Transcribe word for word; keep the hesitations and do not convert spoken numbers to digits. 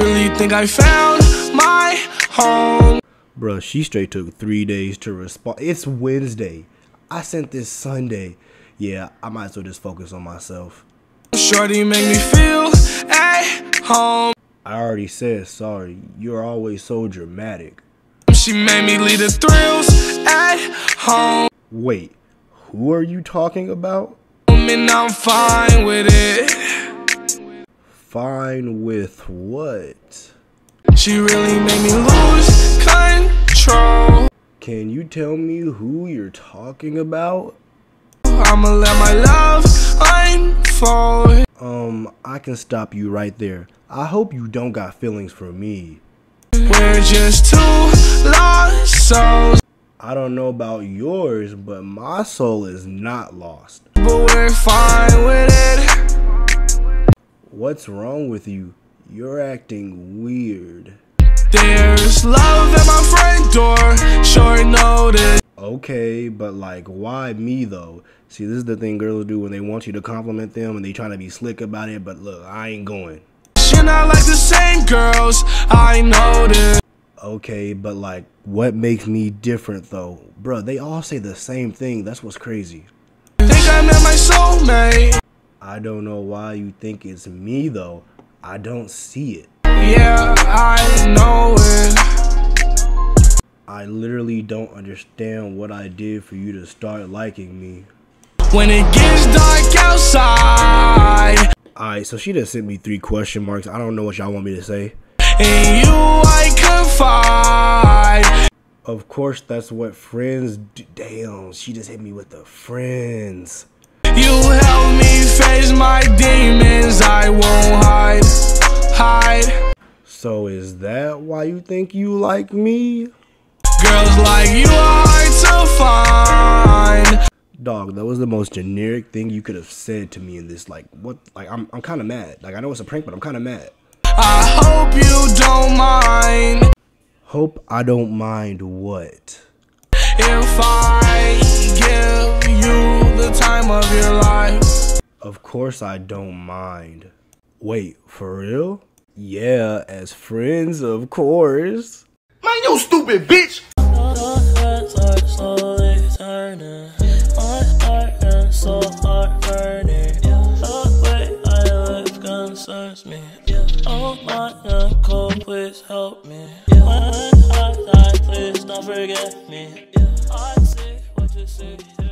Really think I found my home. Bruh, she straight took three days to respond. It's Wednesday. I sent this Sunday. Yeah, I might as well just focus on myself. Shorty make me feel at home. I already said sorry. You're always so dramatic. She made me leave the thrills at home. Wait, who are you talking about? And I'm fine with it. Fine with what? She really made me lose control. Can you tell me who you're talking about? I'ma let my love unfold. Um, I can stop you right there. I hope you don't got feelings for me. We're just two lost souls. I don't know about yours, but my soul is not lost. But we're fine with it. What's wrong with you? You're acting weird. There's love at my front door, short notice. Okay, but like, why me though? See, this is the thing girls do when they want you to compliment them and they trying to be slick about it, but look, I ain't going. You're not like the same girls, I noticed. Okay, but like, what makes me different though? Bruh, they all say the same thing, that's what's crazy. I met my soulmate. I don't know why you think it's me though. I don't see it. Yeah, I know it. I literally don't understand what I did for you to start liking me. When it gets dark outside. Alright, so she just sent me three question marks. I don't know what y'all want me to say. And you I confide. Of course, that's what friends do. Damn, she just hit me with the friends. You help me face my demons, I won't hide, hide. So is that why you think you like me? Girls like you are hard to find. Dog, that was the most generic thing you could have said to me in this, like, what, like, I'm, I'm kind of mad. Like, I know it's a prank, but I'm kind of mad. I hope you don't mind. Hope I don't mind what? If I give you the time of your life. Of course I don't mind. Wait, for real? Yeah, as friends, of course. Man, you stupid bitch! Please help me. Please don't forget me. I see what you see.